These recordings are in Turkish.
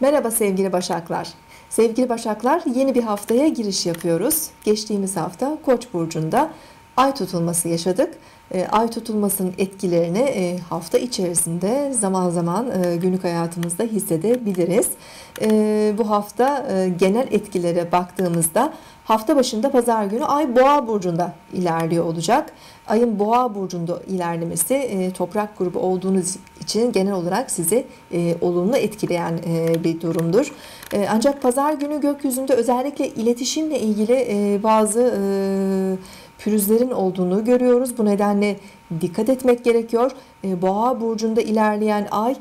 Merhaba sevgili Başaklar. Sevgili Başaklar, yeni bir haftaya giriş yapıyoruz. Geçtiğimiz hafta Koç burcunda ay tutulması yaşadık. Ay tutulmasının etkilerini hafta içerisinde zaman zaman günlük hayatımızda hissedebiliriz. Bu hafta genel etkilere baktığımızda hafta başında pazar günü ay Boğa burcunda ilerliyor olacak. Ayın Boğa burcunda ilerlemesi toprak grubu olduğunuz için genel olarak sizi olumlu etkileyen bir durumdur. Ancak pazar günü gökyüzünde özellikle iletişimle ilgili bazı pürüzlerin olduğunu görüyoruz. Bu nedenle dikkat etmek gerekiyor. Boğa burcunda ilerleyen ay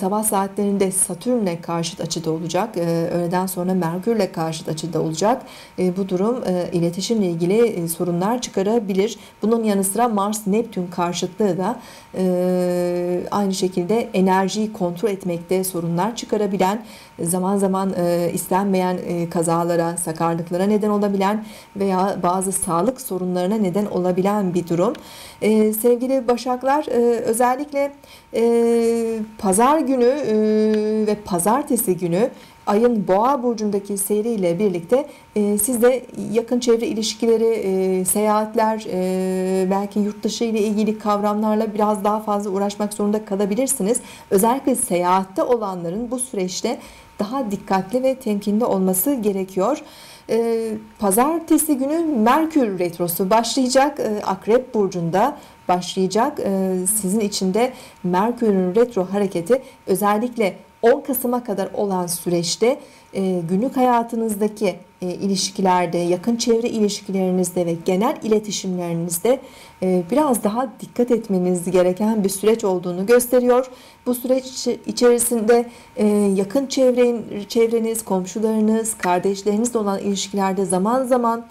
sabah saatlerinde Satürn'le karşıt açıda olacak. Öğleden sonra Merkür'le karşıt açıda olacak. Bu durum iletişimle ilgili sorunlar çıkarabilir. Bunun yanı sıra Mars-Neptün karşıtlığı da aynı şekilde enerjiyi kontrol etmekte sorunlar çıkarabilen, zaman zaman istenmeyen kazalara, sakarlıklara neden olabilen veya bazı sağlık sorunlarına neden olabilen bir durum. Sevgili Başaklar, özellikle pazar günü ve pazartesi günü ayın Boğa burcundaki seyriyle birlikte siz de yakın çevre ilişkileri, seyahatler, belki yurt dışı ile ilgili kavramlarla biraz daha fazla uğraşmak zorunda kalabilirsiniz. Özellikle seyahatte olanların bu süreçte daha dikkatli ve temkinli olması gerekiyor. Pazartesi günü Merkür retrosu başlayacak. Akrep burcunda başlayacak. Sizin için de Merkür'ün retro hareketi özellikle 10 Kasım'a kadar olan süreçte günlük hayatınızdaki ilişkilerde, yakın çevre ilişkilerinizde ve genel iletişimlerinizde biraz daha dikkat etmeniz gereken bir süreç olduğunu gösteriyor. Bu süreç içerisinde yakın çevreniz, komşularınız, kardeşlerinizle olan ilişkilerde zaman zaman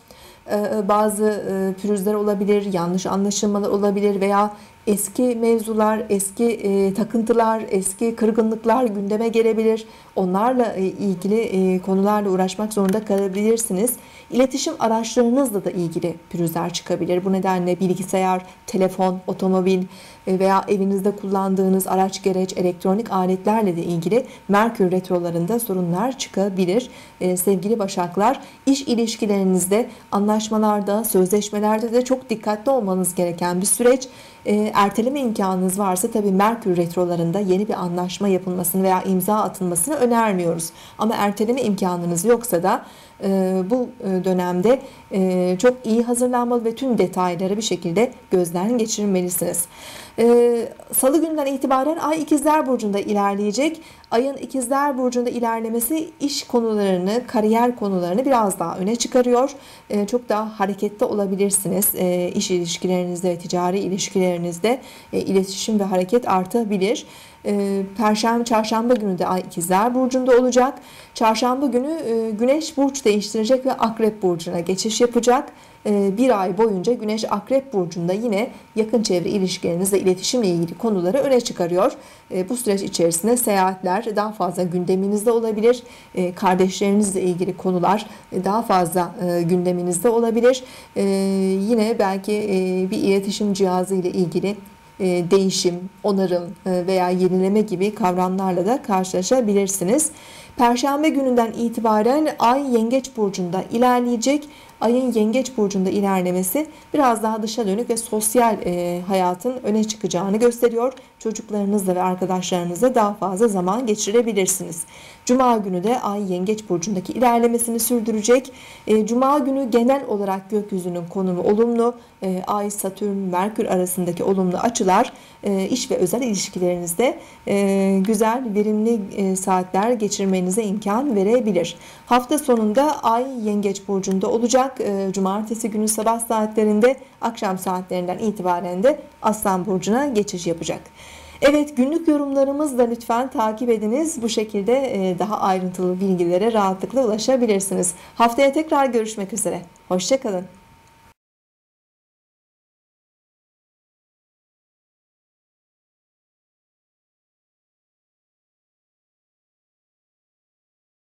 bazı pürüzler olabilir, yanlış anlaşılmalar olabilir veya eski mevzular, eski takıntılar, eski kırgınlıklar gündeme gelebilir. Onlarla ilgili konularla uğraşmak zorunda kalabilirsiniz. İletişim araçlarınızla da ilgili pürüzler çıkabilir. Bu nedenle bilgisayar, telefon, otomobil veya evinizde kullandığınız araç, gereç, elektronik aletlerle de ilgili Merkür retrolarında sorunlar çıkabilir. Sevgili Başaklar, iş ilişkilerinizde, anlaşmalarda, sözleşmelerde de çok dikkatli olmanız gereken bir süreç. Erteleme imkanınız varsa tabii Merkür retrolarında yeni bir anlaşma yapılmasını veya imza atılmasını önermiyoruz. Ama erteleme imkanınız yoksa da bu dönemde çok iyi hazırlanmalı ve tüm detayları bir şekilde gözden geçirmelisiniz. Salı günden itibaren ay İkizler burcunda ilerleyecek. Ayın İkizler burcunda ilerlemesi iş konularını, kariyer konularını biraz daha öne çıkarıyor. Çok daha hareketli olabilirsiniz. İş ilişkilerinizde, ticari ilişkilerinizde iletişim ve hareket artabilir. Perşembe, çarşamba günü de ay İkizler burcunda olacak. Çarşamba günü Güneş burç değiştirecek ve Akrep burcuna geçiş yapacak. Bir ay boyunca Güneş Akrep burcunda yine yakın çevre ilişkilerinizle iletişimle ilgili konuları öne çıkarıyor. Bu süreç içerisinde seyahatler daha fazla gündeminizde olabilir. Kardeşlerinizle ilgili konular daha fazla gündeminizde olabilir. Yine belki bir iletişim cihazı ile ilgili değişim, onarım veya yenileme gibi kavramlarla da karşılaşabilirsiniz. Perşembe gününden itibaren ay Yengeç burcunda ilerleyecek. Ayın Yengeç burcunda ilerlemesi biraz daha dışa dönük ve sosyal hayatın öne çıkacağını gösteriyor. Çocuklarınızla ve arkadaşlarınızla daha fazla zaman geçirebilirsiniz. Cuma günü de ay Yengeç burcundaki ilerlemesini sürdürecek. Cuma günü genel olarak gökyüzünün konumu olumlu. Ay, Satürn, Merkür arasındaki olumlu açılar iş ve özel ilişkilerinizde güzel, verimli saatler geçirmenize imkan verebilir. Hafta sonunda ay Yengeç burcunda olacak. Cumartesi günü sabah saatlerinde, akşam saatlerinden itibaren de Aslan burcuna geçiş yapacak. Evet, günlük yorumlarımızı da lütfen takip ediniz. Bu şekilde daha ayrıntılı bilgilere rahatlıkla ulaşabilirsiniz. Haftaya tekrar görüşmek üzere. Hoşça kalın.